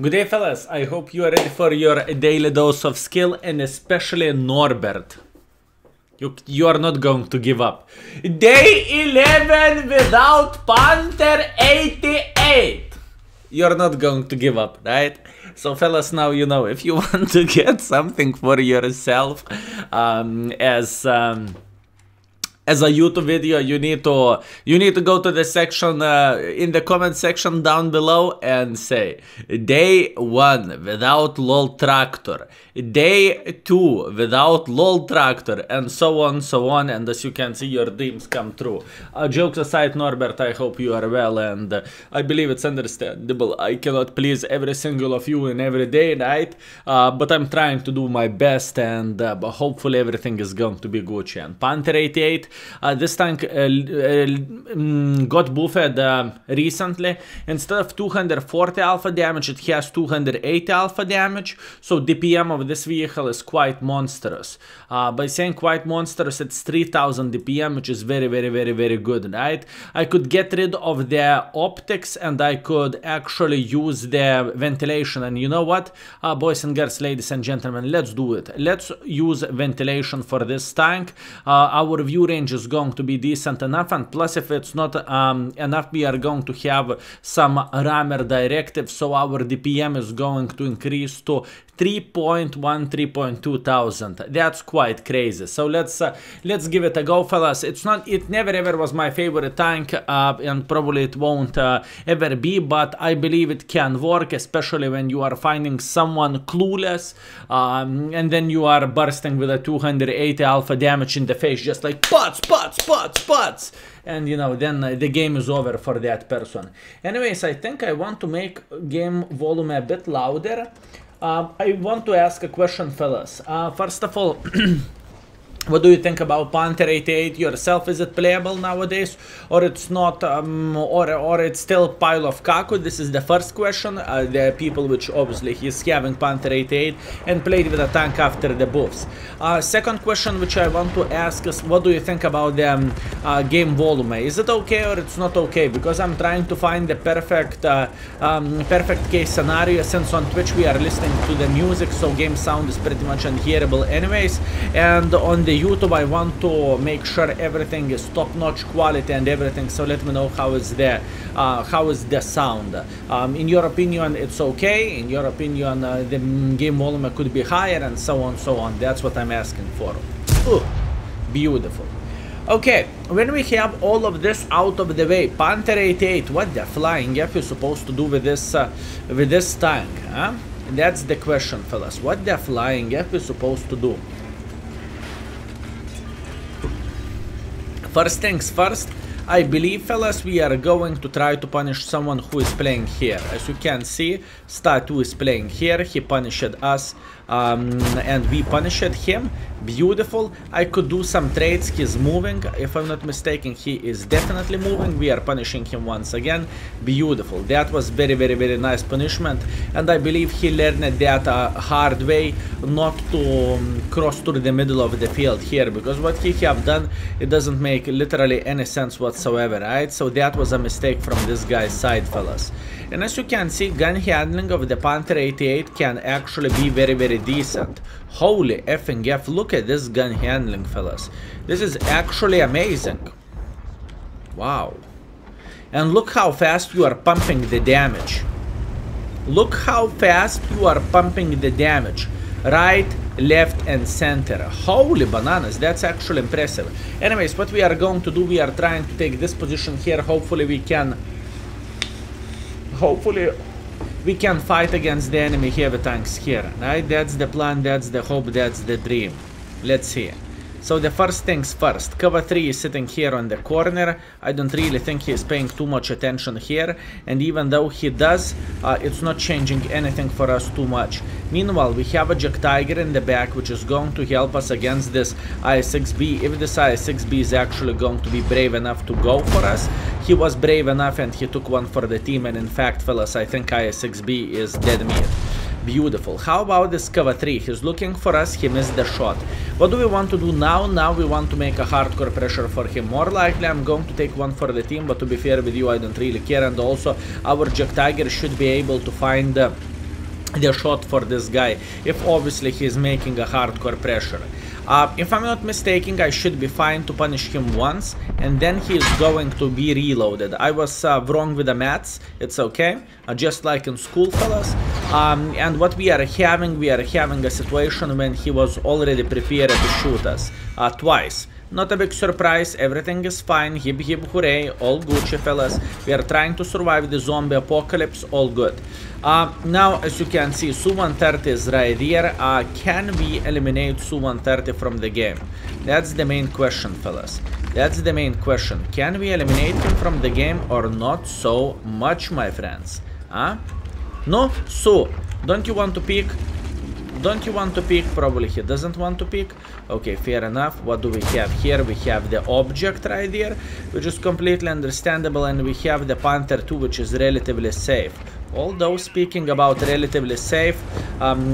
Good day, fellas. I hope you are ready for your daily dose of skill, and especially Norbert. You are not going to give up. Day 11 without Panther 88. You're not going to give up, right? So, fellas, now you know if you want to get something for yourself as a YouTube video, you need to go to the section in the comment section down below and say day 1 without LOL tractor, day 2 without LOL tractor, and so on. And as you can see, your dreams come true. Jokes aside, Norbert, I hope you are well, and I believe it's understandable. I cannot please every single of you in every day, right? But I'm trying to do my best, and hopefully everything is going to be Gucci. And Panther 88. This tank got buffed recently. Instead of 240 alpha damage, it has 280 alpha damage, so DPM of this vehicle is quite monstrous. By saying quite monstrous, it's 3000 DPM, which is very, very good, right? I could get rid of the optics, and I could actually use the ventilation. And you know what, boys and girls, ladies and gentlemen, let's do it. Let's use ventilation for this tank. Our view range is going to be decent enough, and plus if it's not enough, we are going to have some rammer directive, so our DPM is going to increase to 3.1–3.2 thousand. That's quite crazy. So let's give it a go, fellas. It never was my favorite tank, and probably it won't ever be, but I believe it can work, especially when you are finding someone clueless, and then you are bursting with a 280 alpha damage in the face, just like pots. And you know, then the game is over for that person. Anyways, I think I want to make game volume a bit louder. I want to ask a question, fellas. First of all, what do you think about Panther 88 yourself? Is it playable nowadays, or it's not, or it's still pile of kaku? This is the first question. There are people which obviously he's having Panther 88 and played with a tank after the buffs. Second question which I want to ask is, what do you think about the game volume? Is it okay or it's not okay? Because I'm trying to find the perfect perfect case scenario, since on Twitch we are listening to the music, so game sound is pretty much unhearable anyways, and on the YouTube I want to make sure everything is top-notch quality and everything. So let me know how is the sound. In your opinion it's okay, in your opinion the game volume could be higher, and so on. That's what I'm asking for. Ooh, beautiful. Okay, when we have all of this out of the way, Panther 88, what the flying F is supposed to do with this tank, huh? That's the question, fellas. What the flying F is supposed to do? First things first, I believe, fellas, we are going to try to punish someone who is playing here. As you can see, Star 2 is playing here, he punished us, and we punished him. Beautiful. I could do some trades. He's moving, if I'm not mistaken. He is definitely moving. We are punishing him once again. Beautiful. That was very, very nice punishment, and I believe he learned that hard way not to cross through the middle of the field here, because what he have done, it doesn't make literally any sense whatsoever, right? So that was a mistake from this guy's side, fellas. And as you can see, gun handling of the Panther 88 can actually be very, very decent. Holy effing F, look at this gun handling, fellas. This is actually amazing. Wow. And look how fast you are pumping the damage. Look how fast you are pumping the damage. Right, left and center. Holy bananas, that's actually impressive. Anyways, what we are going to do, we are trying to take this position here. Hopefully we can... Hopefully we can fight against the enemy heavy tanks here, right? That's the plan, that's the hope, that's the dream. Let's see. So the first things first, Cover 3 is sitting here on the corner. I don't really think he is paying too much attention here, and even though he does, it's not changing anything for us too much. Meanwhile, we have a Jagdtiger in the back, which is going to help us against this IS-6B, if this IS-6B is actually going to be brave enough to go for us. He was brave enough and he took one for the team, and in fact, fellas, I think IS-6B is dead meat. Beautiful. How about this Cover 3? He's looking for us, he missed the shot. What do we want to do now? Now we want to make a hardcore pressure for him. More likely I'm going to take one for the team, but to be fair with you, I don't really care. And also, our Jagdtiger should be able to find the shot for this guy, if obviously he's making a hardcore pressure. If I'm not mistaken, I should be fine to punish him once, and then he is going to be reloaded. I was wrong with the maths, it's okay, just like in school, fellas. And what we are having a situation when he was already prepared to shoot us twice. Not a big surprise, everything is fine, hip hip hooray, all Gucci, fellas. We are trying to survive the zombie apocalypse, all good. Now, as you can see, Su 130 is right here. Can we eliminate Su 130 from the game? That's the main question, fellas. That's the main question. Can we eliminate him from the game or not so much, my friends? Huh? No? Su, don't you want to peek? Don't you want to peek? Probably he doesn't want to peek. Okay, fair enough. What do we have here? We have the object right there, which is completely understandable, and we have the Panther 2, which is relatively safe. Although, speaking about relatively safe,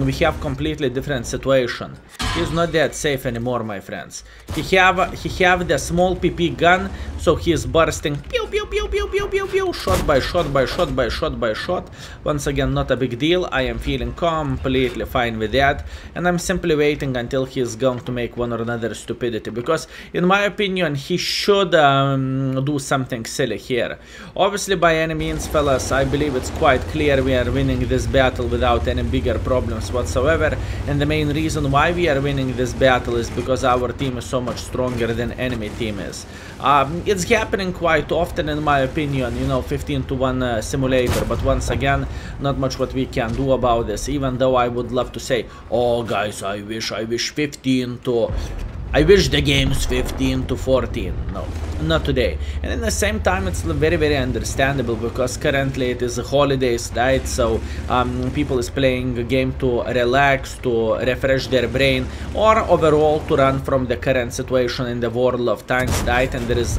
we have completely different situation. He's not that safe anymore, my friends. He have the small PP gun, so he is bursting pew pew pew pew pew pew pew, shot by shot by shot by shot by shot. Once again, not a big deal. I am feeling completely fine with that, and I'm simply waiting until he is going to make one or another stupidity, because in my opinion he should do something silly here. Obviously, by any means, fellas, I believe it's quite clear we are winning this battle without any bigger problems whatsoever, and the main reason why we are winning this battle is because our team is so much stronger than enemy team is. It's happening quite often, in my opinion, you know, 15-to-1 simulator, but once again, not much what we can do about this, even though I would love to say, oh guys, I wish 15 to, I wish the game's 15 to 14. No, not today. And at the same time, it's very, very understandable, because currently it is a holidays, right? So people is playing a game to relax, to refresh their brain, or overall to run from the current situation in the world of tanks, right? And there is,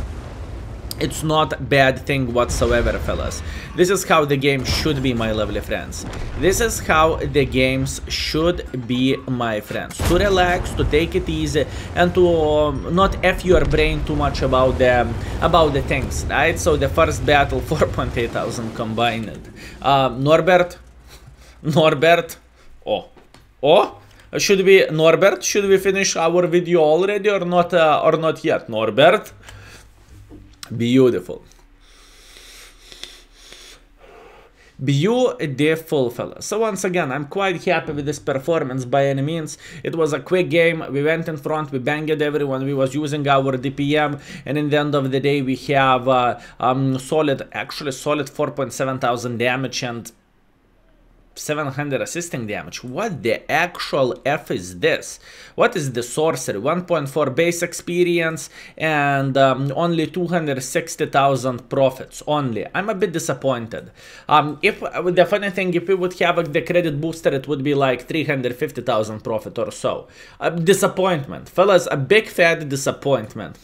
it's not a bad thing whatsoever, fellas. This is how the game should be, my lovely friends. This is how the games should be, my friends. To relax, to take it easy, and to not F your brain too much about the things, right? So the first battle, 4,800 combined. Norbert. Oh. Norbert? Should we finish our video already or not? Or not yet, Norbert? Beautiful, fella. So once again, I'm quite happy with this performance by any means. It was a quick game. We went in front, we banged everyone, we was using our DPM, and in the end of the day we have solid 4,700 damage and 700 assisting damage. What the actual F is this? What is the sorcery? 1.4 base experience and only 260,000 profits only. I'm a bit disappointed. If the funny thing, if we would have the credit booster, it would be like 350,000 profit or so. A disappointment, fellas, a big fat disappointment.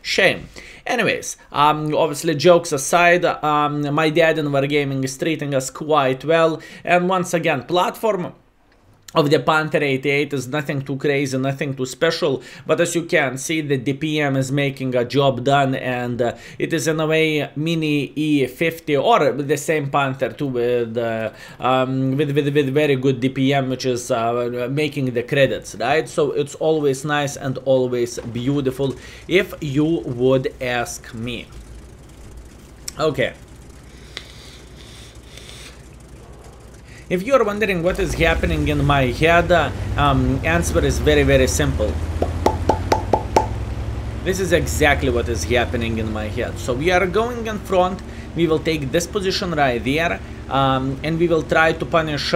Shame. Anyways, obviously jokes aside, my dad in Wargaming is treating us quite well, and once again, platform of the Panther 88 is nothing too crazy, nothing too special, but as you can see, the DPM is making a job done, and it is in a way mini E50 or the same Panther 2 with very good DPM, which is making the credits, right? So it's always nice and always beautiful, if you would ask me. Okay. If you are wondering what is happening in my head, answer is very, very simple. This is exactly what is happening in my head. So we are going in front, we will take this position right there, and we will try to punish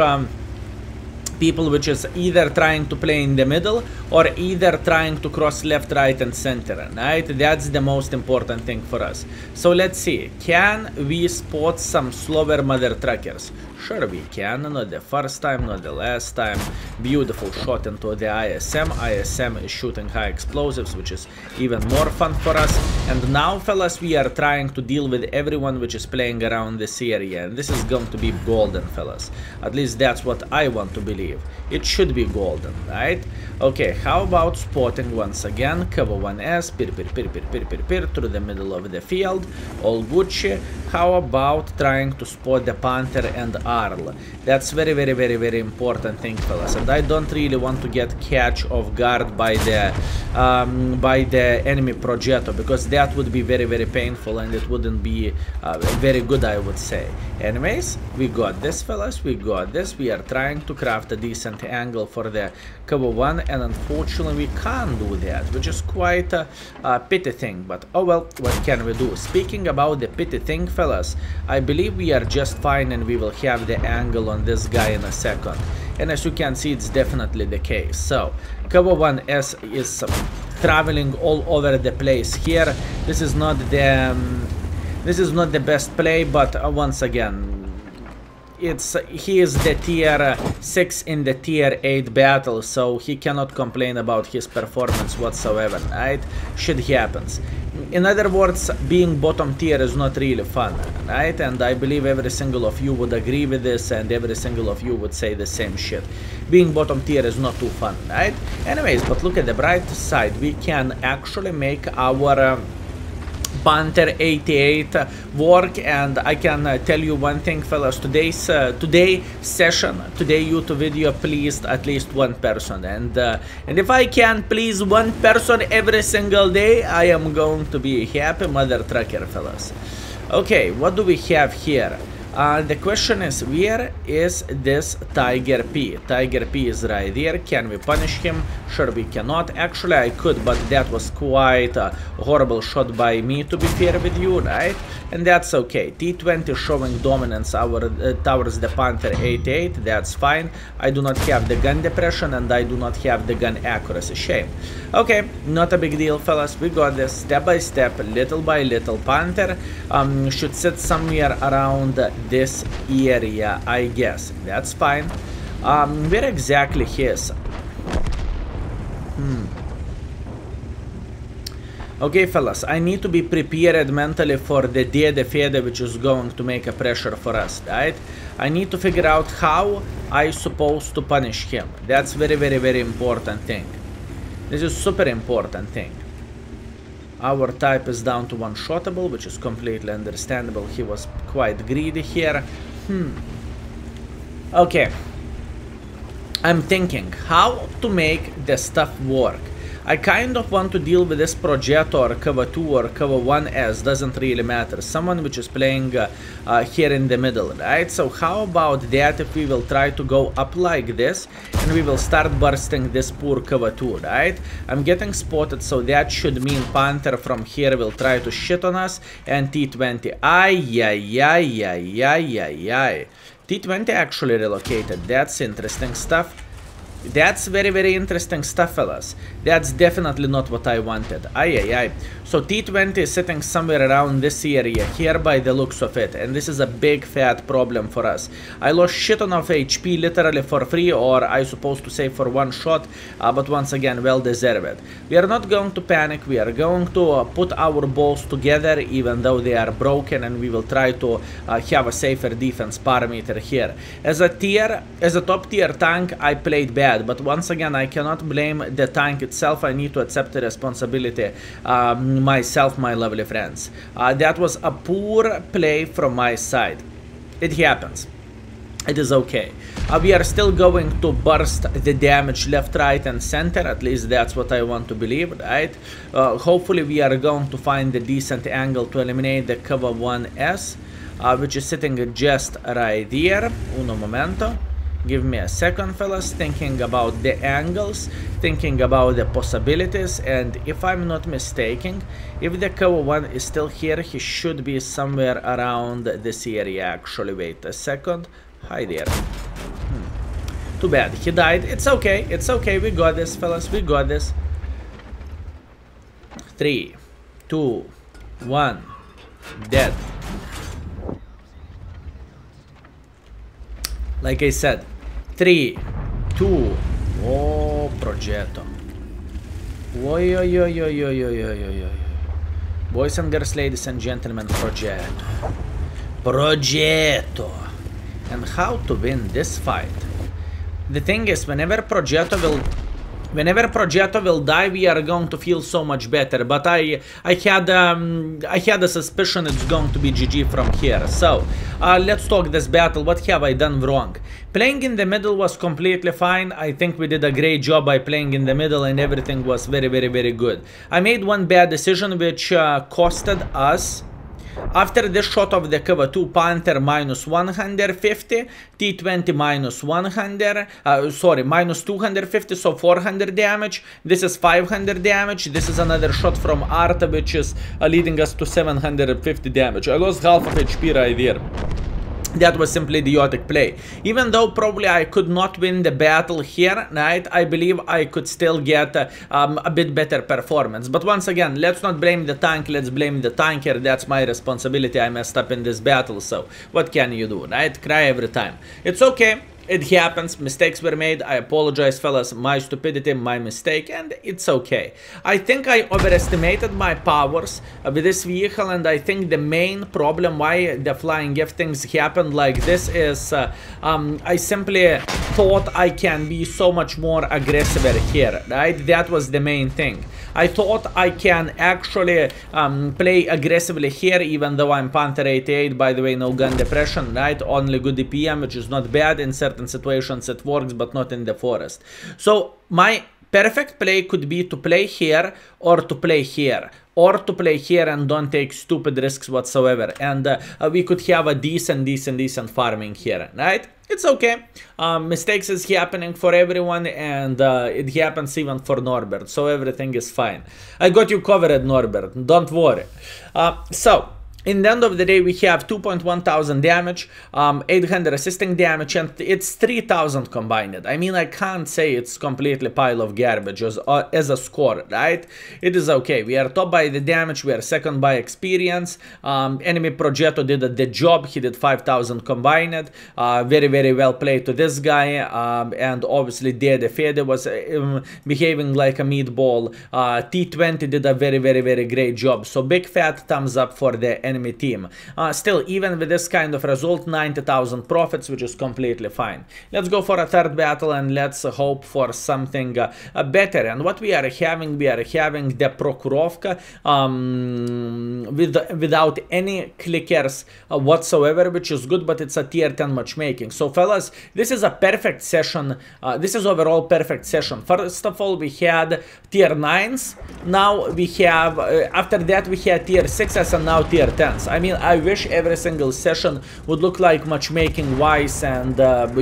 people which is either trying to play in the middle or either trying to cross left, right and center, right? That's the most important thing for us. So let's see, can we spot some slower mother truckers? Sure we can, not the first time, not the last time. Beautiful shot into the ISM. ISM is shooting high explosives, which is even more fun for us. And now, fellas, we are trying to deal with everyone which is playing around this area. And this is going to be golden, fellas. At least that's what I want to believe. sleeve. It should be golden, right? Okay, how about spotting once again? Cover 1S, pir through the middle of the field, all Gucci. How about trying to spot the Panther and Arl? That's very important thing, fellas. And I don't really want to get catch off guard by the enemy Progetto, because that would be very painful and it wouldn't be very good, I would say. Anyways, we got this, fellas, we got this. We are trying to craft a decent angle for the cover one, and unfortunately we can't do that, which is quite a pity thing, but oh well, what can we do? Speaking about the pity thing, fellas, I believe we are just fine and we will have the angle on this guy in a second, and as you can see, it's definitely the case. So cover 1S is traveling all over the place here. This is not the this is not the best play, but once again, he is the tier 6 in the tier 8 battle, so he cannot complain about his performance whatsoever, right? Shit happens. In other words, being bottom tier is not really fun, right? And I believe every single of you would agree with this, and every single of you would say the same shit. Being bottom tier is not too fun, right? Anyways, but look at the bright side. We can actually make our Panther 88 work, and I can tell you one thing, fellas, today YouTube video pleased at least one person, and if I can please one person every single day, I am going to be a happy mother trucker, fellas. Okay, what do we have here? The question is, where is this Tiger P? Tiger P is right there. Can we punish him? Sure, we cannot. Actually, I could, but that was quite a horrible shot by me, to be fair with you, right? And that's okay. T20 showing dominance towards the Panther 88. That's fine. I do not have the gun depression, and I do not have the gun accuracy. Shame. Okay, not a big deal, fellas. We got this step by step, little by little. Panther should sit somewhere around this area, I guess. That's fine. Where exactly he is? Okay, fellas, I need to be prepared mentally for the Dede Fede, which is going to make a pressure for us, right? I need to figure out how I supposed to punish him. That's very important thing. This is super important thing. Our type is down to one shotable, which is completely understandable. He was quite greedy here. Okay, I'm thinking how to make the stuff work. I kind of want to deal with this Progetto or KV2 or KV1S, doesn't really matter. Someone which is playing here in the middle, right? So how about that if we will try to go up like this and we will start bursting this poor KV2, right? I'm getting spotted, so that should mean Panther from here will try to shit on us, and T20. Ay. T20 actually relocated. That's interesting stuff. That's very interesting stuff, fellas. That's definitely not what I wanted. So T20 is sitting somewhere around this area here by the looks of it, and this is a big fat problem for us. I lost shit ton of HP literally for free, or I supposed to say for one shot, but once again, well deserved. We are not going to panic. We are going to put our balls together, even though they are broken, and we will try to have a safer defense parameter here. As a top tier tank, I played bad. But once again, I cannot blame the tank itself. I need to accept the responsibility myself, my lovely friends. That was a poor play from my side. It happens. It is okay. We are still going to burst the damage left, right, and center. At least that's what I want to believe, right? Hopefully, we are going to find a decent angle to eliminate the cover 1S, which is sitting just right there. Uno momento. Give me a second, fellas, thinking about the angles, thinking about the possibilities, and if I'm not mistaken, if the cover one is still here, he should be somewhere around this area, actually. Wait a second. Hi there. Too bad. He died. It's okay. It's okay. We got this, fellas. We got this. 3, 2, 1. Dead. Like I said. 3, 2, oh, Progetto. Boys and girls, ladies and gentlemen, Progetto. Progetto. And how to win this fight? The thing is, whenever Progetto will die, we are going to feel so much better. But I had a suspicion it's going to be GG from here. So let's talk this battle. What have I done wrong? Playing in the middle was completely fine. I think we did a great job by playing in the middle, and everything was very, very, very good. I made one bad decision which costed us. After this shot of the KV2, Panther -150, T20 -100, sorry, -250, so 400 damage. This is 500 damage. This is another shot from Arta, which is leading us to 750 damage. I lost half of HP right there. That was simply idiotic play. Even though probably I could not win the battle here, right? I believe I could still get a bit better performance. But once again, let's not blame the tank, let's blame the tanker. That's my responsibility. I messed up in this battle, so what can you do, right? Cry every time. It's okay. It happens, mistakes were made, I apologize fellas, my stupidity, my mistake, and it's okay. I think I overestimated my powers with this vehicle, and I think the main problem why the flying F things happened like this is I simply thought I can be so much more aggressive here, right? That was the main thing. I thought I can actually play aggressively here, even though I'm Panther 88, by the way, no gun depression, right? Only good DPM, which is not bad. In certain situations it works, but not in the forest. So my perfect play could be to play here or to play here. Or to play here and don't take stupid risks whatsoever. And we could have a decent farming here, right? It's okay. Mistakes is happening for everyone, and it happens even for Norbert. So everything is fine. I got you covered, Norbert. Don't worry. So, in the end of the day, we have 2,100 damage, 800 assisting damage, and it's 3,000 combined. I mean, I can't say it's completely pile of garbage as a score, right? It is okay. We are top by the damage, we are second by experience. Enemy Progetto did the job, he did 5,000 combined. Very, very well played to this guy, and obviously Fede was behaving like a meatball. T20 did a very, very, very great job. So big fat thumbs up for the enemy team. Still, even with this kind of result, 90,000 profits, which is completely fine. Let's go for a third battle and let's hope for something better. And what we are having the Prokurovka without any clickers whatsoever, which is good, but it's a tier 10 matchmaking. So fellas, this is a perfect session. This is overall perfect session. First of all, we had tier 9s. Now we have, after that we had tier 6s and now tier 10s. I mean, I wish every single session would look like matchmaking wise, and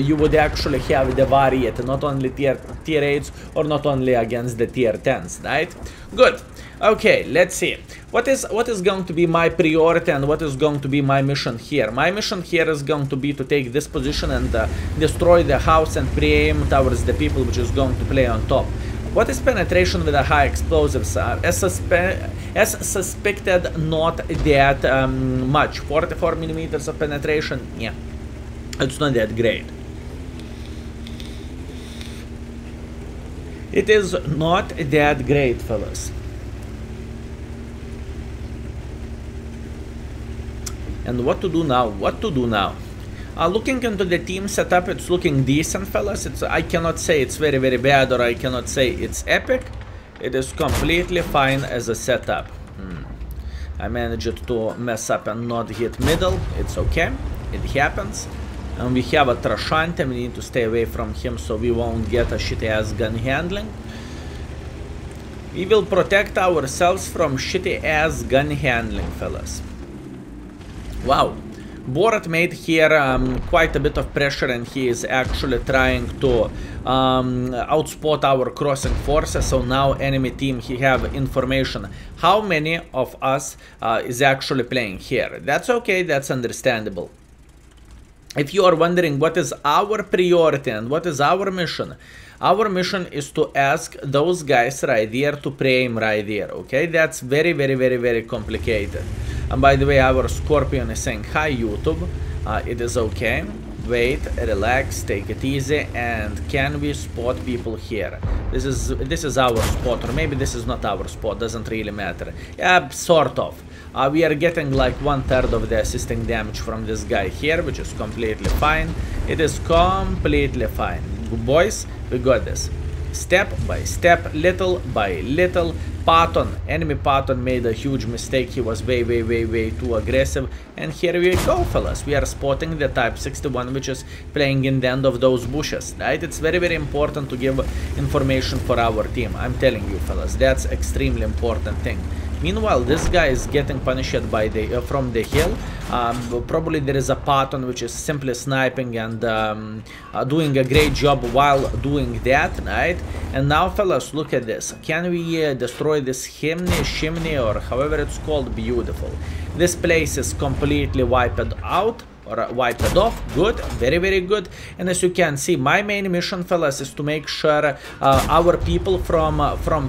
you would actually have the variety, not only tier 8s or not only against the tier 10s, right? Good. Okay, let's see. What is going to be my priority and what is going to be my mission here? My mission here is going to be to take this position and destroy the house and pre-aim towards the people which is going to play on top. What is penetration with a high explosives? As suspected, not that much. 44 millimeters of penetration, yeah, it's not that great. It is not that great, fellas. And what to do now? What to do now? Looking into the team setup, it's looking decent, fellas. I cannot say it's very, very bad, or I cannot say it's epic. It is completely fine as a setup. I managed to mess up and not hit middle. It's okay. It happens. And we have a Trashante. We need to stay away from him so we won't get a shitty-ass gun handling. We will protect ourselves from shitty-ass gun handling, fellas. Wow. Borat made here quite a bit of pressure, and he is actually trying to outspot our crossing forces. So now enemy team, he have information how many of us is actually playing here. That's okay, that's understandable. If you are wondering what is our priority and what is our mission is to ask those guys right there to pre-aim right there, okay? That's very, very, very, very complicated. And by the way, our Scorpion is saying, hi YouTube, it is okay, wait, relax, take it easy, and can we spot people here? This is our spot, or maybe this is not our spot, doesn't really matter. Yeah, sort of. We are getting like 1/3 of the assisting damage from this guy here, which is completely fine. It is completely fine. boys, we got this. Step by step, little by little. Patton, enemy Patton made a huge mistake. He was way too aggressive. And here we go, fellas. We are spotting the Type 61, which is playing in the end of those bushes, right? It's very important to give information for our team. I'm telling you, fellas, that's extremely important thing. Meanwhile, this guy is getting punished by the from the hill. Probably there is a Patton which is simply sniping and doing a great job while doing that, right? And now, fellas, look at this. Can we destroy this chimney, or however it's called? Beautiful. This place is completely wiped out. Or wipe it off. Good, very good. And as you can see, my main mission, fellas, is to make sure our people from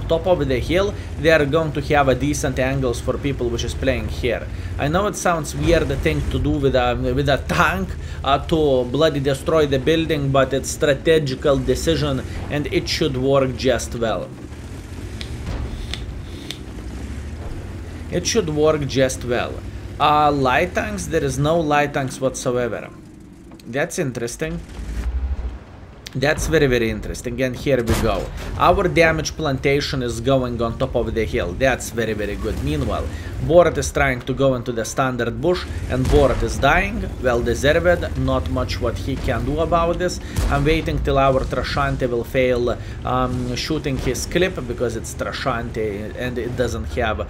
top of the hill, they are going to have a decent angles for people which is playing here. I know it sounds weird thing to do with a tank to bloody destroy the building, but it's strategical decision and it should work just well. It should work just well. Light tanks? There is no light tanks whatsoever. That's interesting. That's very interesting. And here we go. Our damage plantation is going on top of the hill. That's very good. Meanwhile, Borat is trying to go into the standard bush, and Borat is dying. Well deserved. Not much what he can do about this. I'm waiting till our Trashante will fail shooting his clip, because it's Trashante and it doesn't have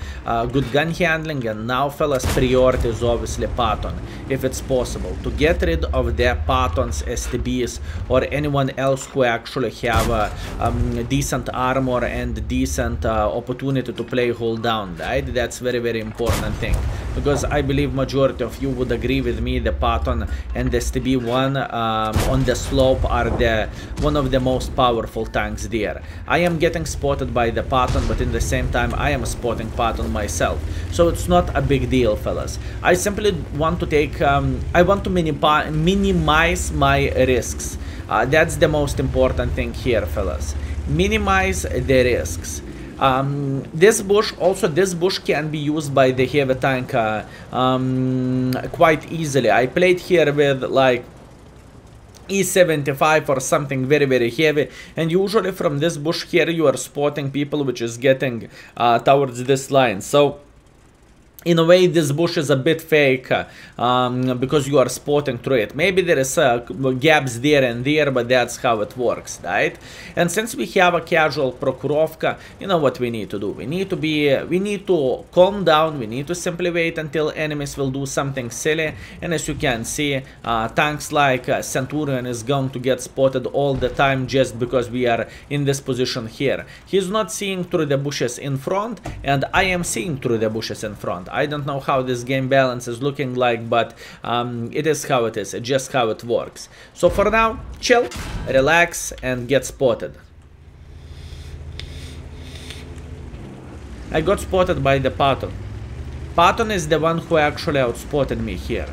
good gun handling. And now, fellas, priority is obviously Patton, if it's possible, to get rid of their Pattons, STBs, or anyone else who actually have decent armor and decent opportunity to play hold down, right? That's very important thing, because I believe majority of you would agree with me, the Patton and the STB1 on the slope are the one of the most powerful tanks there. I am getting spotted by the Patton, but in the same time I am spotting Patton myself, so it's not a big deal, fellas. I simply want to take I want to minimize my risks. That's the most important thing here, fellas. Minimize the risks. This bush can be used by the heavy tank quite easily. I played here with like E75 or something very heavy, and usually from this bush here you are spotting people which is getting towards this line. So in a way, this bush is a bit fake because you are spotting through it. Maybe there is gaps there and there, but that's how it works, right? And since we have a casual Prokurovka, you know what we need to do. We need to calm down. We need to simply wait until enemies will do something silly. And as you can see, tanks like Centurion is going to get spotted all the time just because we are in this position here. He's not seeing through the bushes in front, and I am seeing through the bushes in front. I don't know how this game balance is looking like, but it is how it is. It's just how it works. So for now, chill, relax, and get spotted. I got spotted by the Patton. Patton is the one who actually outspotted me here.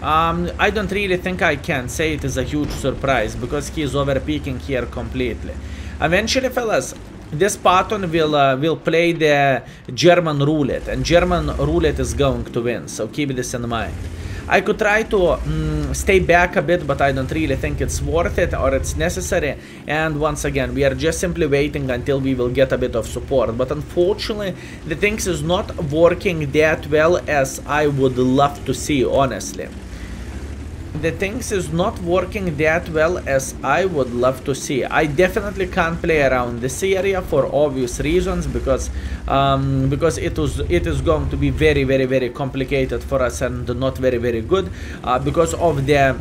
I don't really think I can say it is a huge surprise, because he is overpeaking here completely. Eventually, fellas, this Patton will play the German roulette, and German roulette is going to win, so keep this in mind. I could try to stay back a bit, but I don't really think it's worth it or it's necessary. And once again, we are just simply waiting until we will get a bit of support. But unfortunately, the things is not working that well as I would love to see, honestly. The things is not working that well as I would love to see. I definitely can't play around this area for obvious reasons, because it is going to be very complicated for us and not very good because of the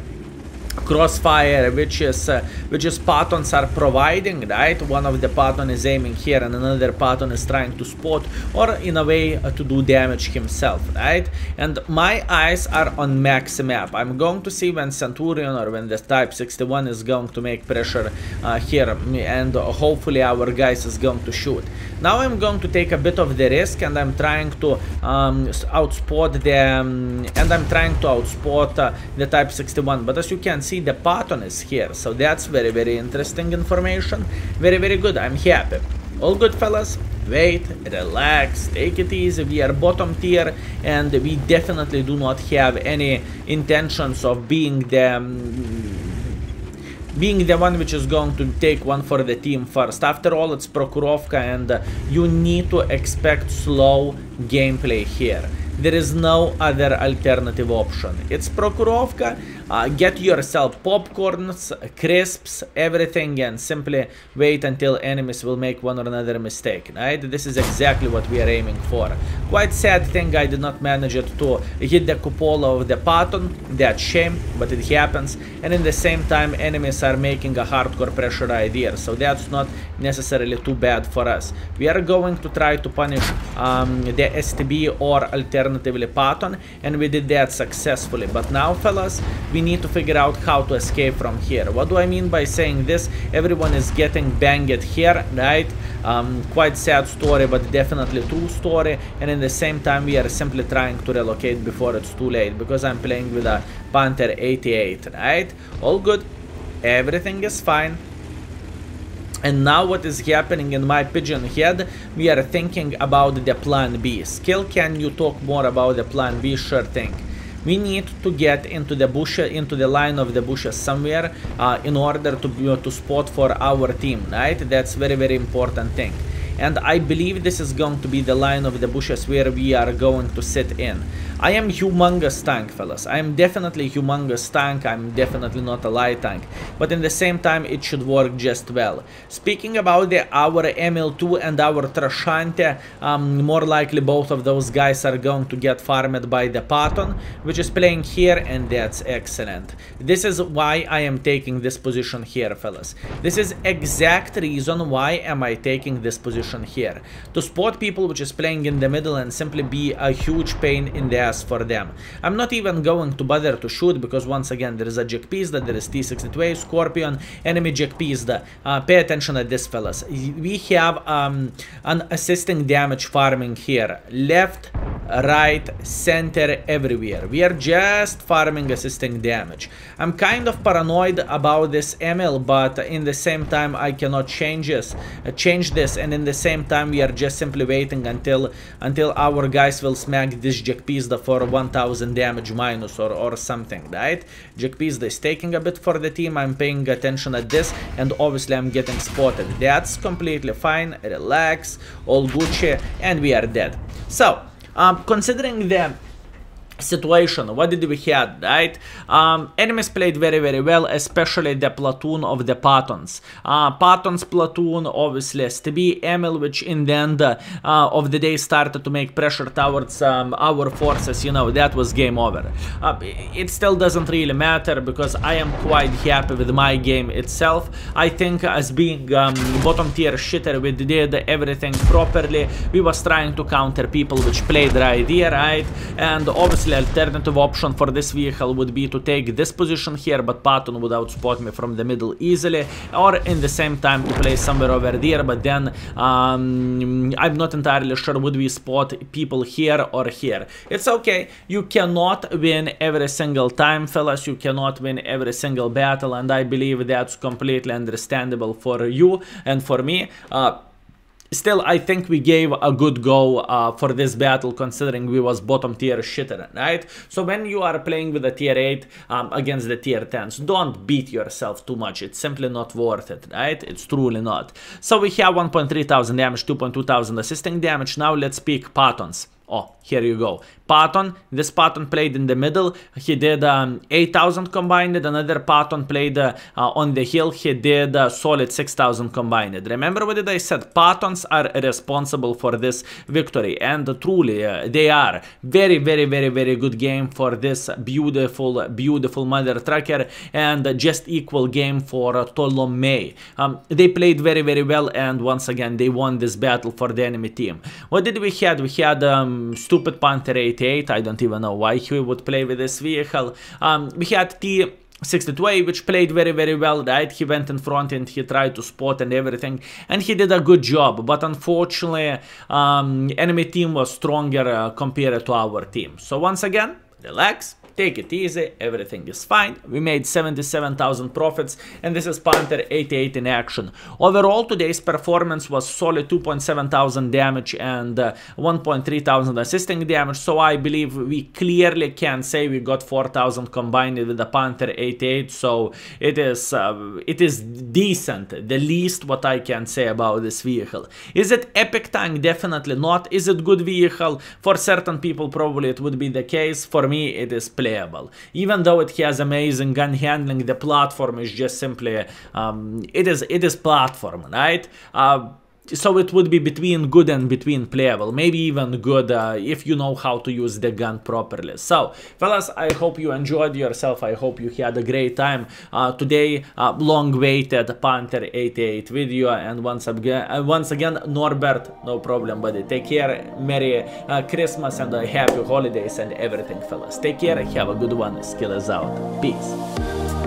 crossfire which is Pattons are providing, right? One of the Patton is aiming here and another Patton is trying to spot, or in a way to do damage himself, right? And my eyes are on max map. I'm going to see when Centurion or when the Type 61 is going to make pressure here, and hopefully our guys is going to shoot. Now I'm going to take a bit of the risk, and I'm trying to outspot the Type 61. But as you can see, the Patton is here, so that's very interesting information. Very good. I'm happy. All good, fellas. Wait, relax, take it easy. We are bottom tier, and we definitely do not have any intentions of being the being the one which is going to take one for the team first. After all, it's Prokurovka, and you need to expect slow gameplay here. There is no other alternative option. It's Prokurovka. Get yourself popcorns, crisps, everything, and simply wait until enemies will make one or another mistake, right? This is exactly what we are aiming for. Quite sad thing I did not manage it to hit the cupola of the Patton. That's shame, but it happens. And in the same time, enemies are making a hardcore pressure idea, so that's not necessarily too bad for us. We are going to try to punish the STB or alternative Patton, and we did that successfully. But now, fellas, we need to figure out how to escape from here. What do I mean by saying this? Everyone is getting banged here, right? Quite sad story, but definitely true story. And in the same time, we are simply trying to relocate before it's too late, because I'm playing with a Panther 88, right? All good, everything is fine. And now what is happening in my pigeon head, we are thinking about the plan B. Skill, can you talk more about the plan B? Sure thing. We need to get into the bushes, into the line of the bushes somewhere in order to spot for our team, right? That's very, very important thing. And I believe this is going to be the line of the bushes where we are going to sit in. I am humongous tank, fellas. I am definitely humongous tank. I'm definitely not a light tank. But in the same time, it should work just well. Speaking about our ML2 and our Trashante, more likely both of those guys are going to get farmed by the Patton, which is playing here, and that's excellent. This is why I am taking this position here, fellas. This is exact reason why am I taking this position here, to spot people which is playing in the middle and simply be a huge pain in the ass for them. I'm not even going to bother to shoot, because once again there is a Jackpizda, there is T-62A, Scorpion, enemy Jackpizda. Pay attention at this, fellas. We have an assisting damage farming here, left, right, center, everywhere. We are just farming assisting damage. I'm kind of paranoid about this ML, but in the same time I cannot change this, and in the same time we are just simply waiting until our guys will smack this Jackpizda for 1000 damage minus or something, right? Jackpizda is taking a bit for the team. I'm paying attention at this, and obviously I'm getting spotted. That's completely fine. Relax, all Gucci, and we are dead. So considering the situation, what did we had, right? Enemies played very, very well, especially the platoon of the Pattons. Pattons platoon, obviously STB, Emil, which in the end of the day started to make pressure towards our forces. You know, that was game over. It still doesn't really matter, because I am quite happy with my game itself. I think as being bottom tier shitter, we did everything properly. We was trying to counter people which played the idea, right? And obviously alternative option for this vehicle would be to take this position here, but Patton would outspot me from the middle easily, or in the same time to play somewhere over there, but then I'm not entirely sure would we spot people here or here. It's okay, you cannot win every single time, fellas. You cannot win every single battle, and I believe that's completely understandable for you and for me. Still, I think we gave a good go for this battle, considering we was bottom tier shitter, right? So when you are playing with a tier 8 against the tier 10s, don't beat yourself too much. It's simply not worth it, right? It's truly not. So we have 1,300 damage, 2,200 assisting damage. Now let's pick Pattons. Oh, here you go. Patton, this Patton played in the middle, he did 8,000 combined. Another Patton played on the hill, he did solid 6,000 combined. Remember what did I said? Pattons are responsible for this victory, and truly they are. Very, very, very, very good game for this beautiful, beautiful mother trucker, and just equal game for Ptolemy. They played very, very well, and once again they won this battle for the enemy team. What did we had? We had stupid Panther 88. I don't even know why he would play with this vehicle. We had T-62A, which played very, very well, right? He went in front and he tried to spot and everything, and he did a good job, but unfortunately enemy team was stronger compared to our team. So once again, relax, take it easy, everything is fine. We made 77,000 profits, and this is Panther 88 in action. Overall, today's performance was solid 2,700 damage and 1,300 assisting damage, so I believe we clearly can say we got 4,000 combined with the Panther 88, so it is decent, the least what I can say about this vehicle. Is it epic tank? Definitely not. Is it good vehicle? For certain people probably it would be the case. For me it is playable. Even though it has amazing gun handling, the platform is just simply it is platform, right? So it would be between good and between playable, maybe even good if you know how to use the gun properly. So fellas, I hope you enjoyed yourself, I hope you had a great time today. Long-awaited Panther 88 video, and once again Norbert, no problem buddy, take care, Merry Christmas and Happy Holidays and everything fellas. Take care, have a good one, Skill is out, peace.